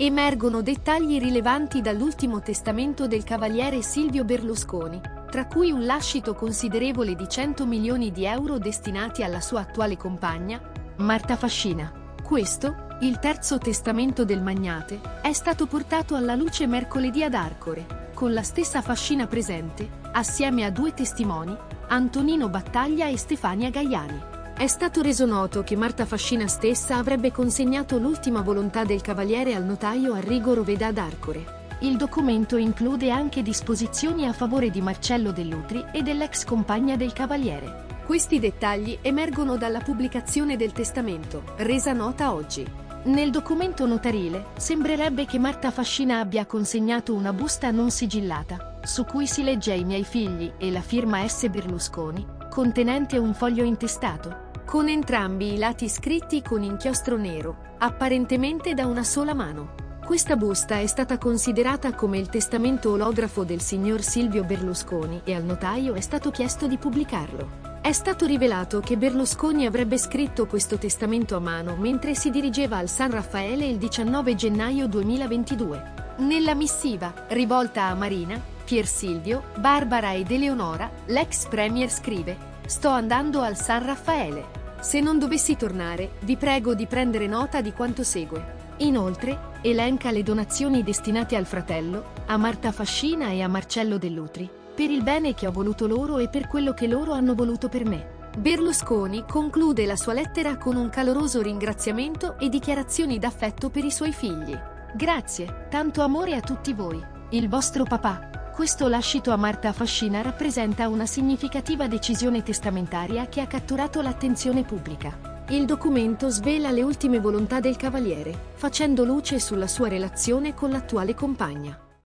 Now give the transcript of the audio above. Emergono dettagli rilevanti dall'ultimo testamento del cavaliere Silvio Berlusconi, tra cui un lascito considerevole di 100 milioni di euro destinati alla sua attuale compagna, Marta Fascina. Questo, il terzo testamento del magnate, è stato portato alla luce mercoledì ad Arcore, con la stessa Fascina presente, assieme a due testimoni, Antonino Battaglia e Stefania Gaiani. È stato reso noto che Marta Fascina stessa avrebbe consegnato l'ultima volontà del cavaliere al notaio Arrigo Roveda ad Arcore. Il documento include anche disposizioni a favore di Marcello Dell'Utri e dell'ex compagna del cavaliere. Questi dettagli emergono dalla pubblicazione del testamento, resa nota oggi. Nel documento notarile, sembrerebbe che Marta Fascina abbia consegnato una busta non sigillata, su cui si legge "I miei figli" e la firma S. Berlusconi, contenente un foglio intestato, con entrambi i lati scritti con inchiostro nero, apparentemente da una sola mano. Questa busta è stata considerata come il testamento olografo del signor Silvio Berlusconi e al notaio è stato chiesto di pubblicarlo. È stato rivelato che Berlusconi avrebbe scritto questo testamento a mano mentre si dirigeva al San Raffaele il 19 gennaio 2022. Nella missiva, rivolta a Marina, Pier Silvio, Barbara ed Eleonora, l'ex premier scrive: "Sto andando al San Raffaele. Se non dovessi tornare, vi prego di prendere nota di quanto segue." Inoltre, elenca le donazioni destinate al fratello, a Marta Fascina e a Marcello Dell'Utri, per il bene che ho voluto loro e per quello che loro hanno voluto per me. Berlusconi conclude la sua lettera con un caloroso ringraziamento e dichiarazioni d'affetto per i suoi figli. "Grazie, tanto amore a tutti voi. Il vostro papà." Questo lascito a Marta Fascina rappresenta una significativa decisione testamentaria che ha catturato l'attenzione pubblica. Il documento svela le ultime volontà del cavaliere, facendo luce sulla sua relazione con l'attuale compagna.